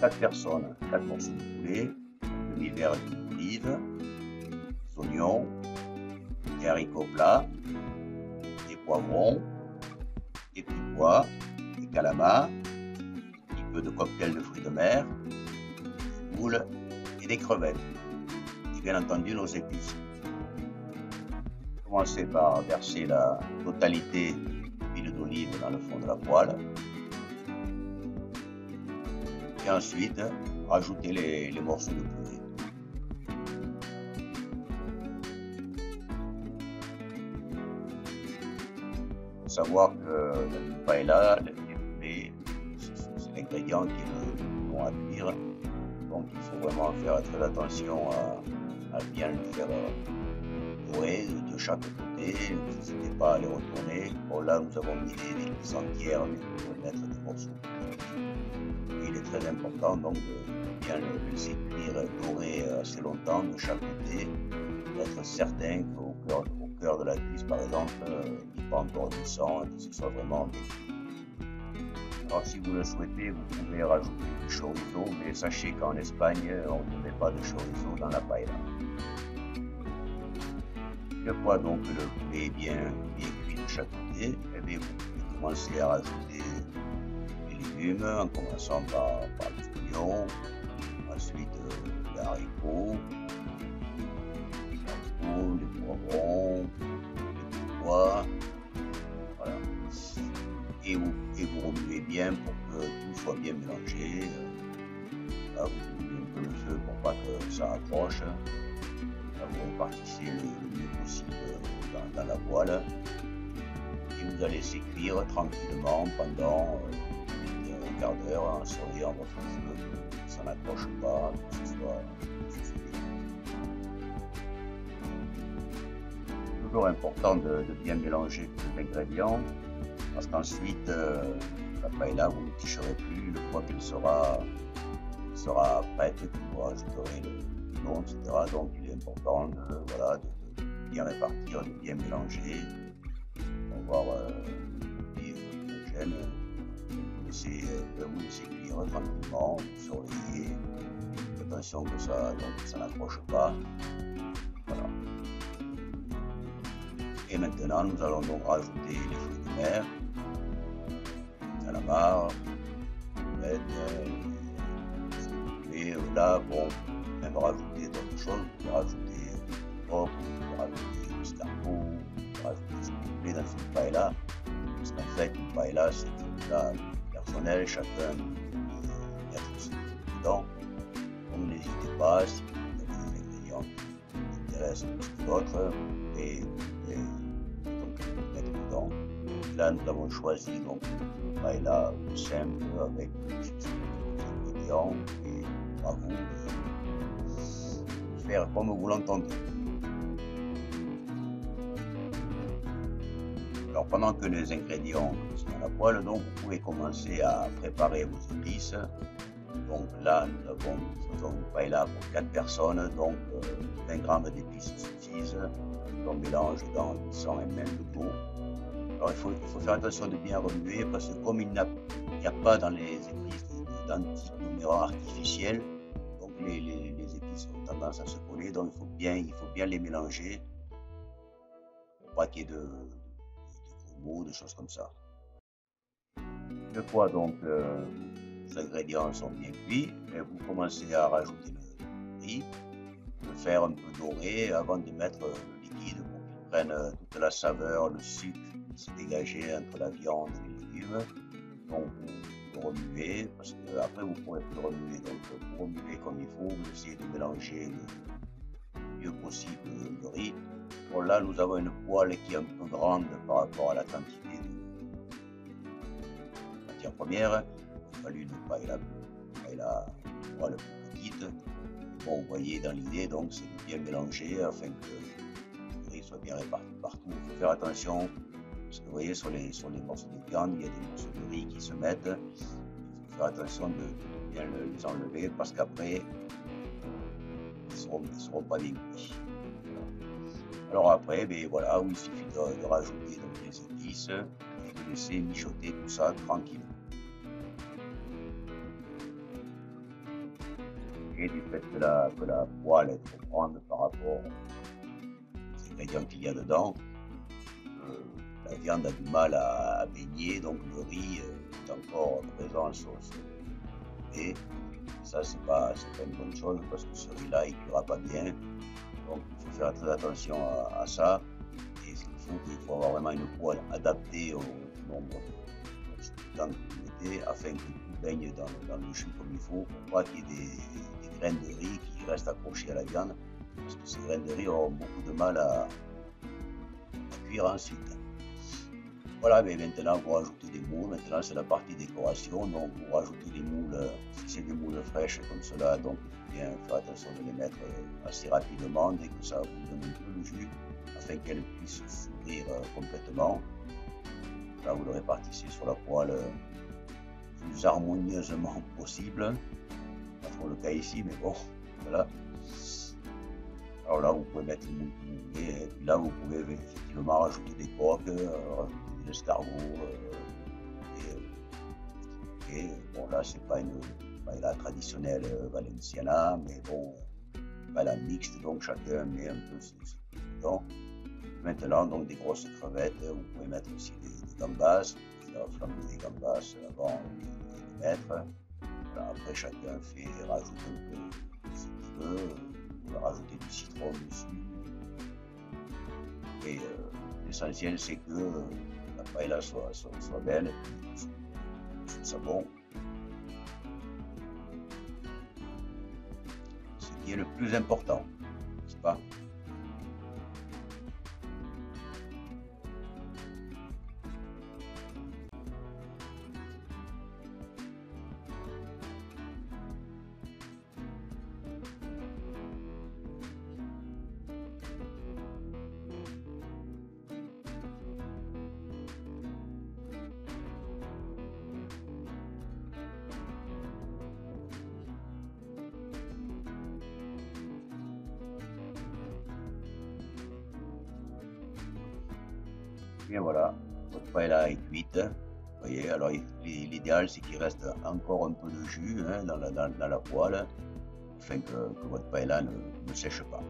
4 personnes, 4 morceaux de poulet, demi-verre d'olive, des oignons, des haricots plats, des poivrons, des petits pois, des calamars, un petit peu de cocktail de fruits de mer, des moules et des crevettes, et bien entendu nos épices. Commencez par verser la totalité d'huile d'olive dans le fond de la poêle. Et ensuite, rajoutez les morceaux de poulet. Il faut savoir que la paella, le poulet, c'est l'ingrédient qui est long à cuire. Donc il faut vraiment faire très attention à bien le faire dorer de chaque côté. N'hésitez pas à les retourner. Bon, là nous avons mis des cuisses entières, mais il faut mettre des morceaux de poulet. Il est très important donc de bien le laisser cuire doré assez longtemps de chaque côté, d'être certain qu'au cœur de la cuisse par exemple il n'y ait pas encore du sang et que ce soit vraiment bien. Alors si vous le souhaitez, vous pouvez rajouter du chorizo, mais sachez qu'en Espagne on ne met pas de chorizo dans la paella. Une fois donc le poulet bien cuit de chaque côté, eh bien, vous pouvez commencer à rajouter en commençant par les oignons, ensuite les haricots, les poivrons, les pois, voilà. Et vous remuez bien pour que tout soit bien mélangé. Là, vous coupez un peu le feu pour pas que ça accroche. Là, vous repartissez le mieux possible dans la poêle et vous allez laisser cuire tranquillement pendant quart d'heure en souriant votre feu, que ça n'accroche pas, que ce soit toujours important de bien mélanger tous les ingrédients, parce qu'ensuite la paella vous ne ticherez plus. Une fois qu'elle sera prête, vous rajouterez le nom, etc. Donc il est important de bien répartir, de bien mélanger pour voir l'homogène. Vous laissez cuire tranquillement, vous surveillez, attention que ça n'accroche pas. Voilà. Et maintenant, nous allons donc rajouter les fruits de mer, les calamars, et là, bon, on peut même rajouter d'autres choses. Vous pouvez rajouter du coq, vous pouvez rajouter du scarpeau, vous pouvez rajouter ce que vous voulez dans cette paella, parce qu'en fait, une paella, c'est une plat personnel, chacun y a tout ce qu'il y a dedans. Donc n'hésitez pas, si vous avez des ingrédients qui vous intéressent plus que d'autres, et donc mettre dedans. Là nous avons choisi donc une paella simple avec des ingrédients, et à vous de faire comme vous l'entendez. Alors pendant que les ingrédients sont à la poêle, donc vous pouvez commencer à préparer vos épices. Donc là nous avons une paella pour 4 personnes, donc 20 g d'épices suffisent. On mélange dans du sang et même de l'eau. Alors il faut faire attention de bien remuer, parce que comme il n'y a pas dans les épices d'antinuméraire artificiel, donc les épices ont tendance à se coller, donc il faut bien les mélanger pour pas qu'il y ait de choses comme ça. Une fois donc les ingrédients sont bien cuits, et vous commencez à rajouter le riz, le faire un peu dorer avant de mettre le liquide pour qu'il prenne toute la saveur, le sucre qui s'est dégagé entre la viande et les légumes. Donc vous remuez, parce que après vous pourrez plus remuer, donc vous remuez comme il faut, vous essayez de mélanger le mieux possible le riz. Bon, là nous avons une poêle qui est un peu grande par rapport à la quantité de matière première. Il a fallu une paella poêle plus petite. Bon, vous voyez dans l'idée, donc c'est bien mélangé afin que le riz soit bien réparti partout. Il faut faire attention, parce que vous voyez sur les morceaux de viande, il y a des morceaux de riz qui se mettent. Il faut faire attention de bien les enlever, parce qu'après ils seront pas bien cuits. Alors après, ben voilà, il suffit de rajouter donc les épices et de laisser mijoter tout ça tranquillement. et du fait que la poêle est trop grande par rapport aux ingrédients qu'il y a dedans, la viande a du mal à baigner, donc le riz est encore présent en sauce. Et ça, c'est pas une bonne chose parce que ce riz-là, il ne cuira pas bien. Donc il faut faire très attention à ça. Et ce qu'il faut, avoir vraiment une poêle adaptée au nombre de temps que vous mettez afin que tout baigne dans le jus comme il faut, pour pas qu'il y ait des graines de riz qui restent accrochées à la viande, parce que ces graines de riz auront beaucoup de mal à cuire ensuite. Voilà, mais maintenant vous rajoutez des moules. Maintenant c'est la partie décoration, donc vous rajoutez des moules. Si c'est des moules fraîches comme cela, donc il faut bien faire attention de les mettre assez rapidement dès que ça vous donne un peu le jus, afin qu'elles puissent s'ouvrir complètement. Là vous le répartissez sur la poêle le plus harmonieusement possible. Pas trop le cas ici, mais bon, voilà. Alors là vous pouvez mettre une moule que vous voulez, et puis là vous pouvez effectivement rajouter des coques, rajouter des escargots, et bon là c'est pas une paella traditionnelle valenciana, mais bon, paella mixte, donc chacun met un peu ce qu'il y a dedans. Maintenant donc des grosses crevettes, vous pouvez mettre aussi des gambas, faire flamber des gambas avant de les mettre. Alors, après chacun fait rajoute un peu ce qu'il veut. On va rajouter du citron dessus. Et l'essentiel c'est que la paella soit belle, soit bon. Ce qui est le plus important, n'est-ce pas? Et voilà, votre paella est cuite. Vous voyez, alors l'idéal c'est qu'il reste encore un peu de jus dans la poêle afin que votre paella ne sèche pas.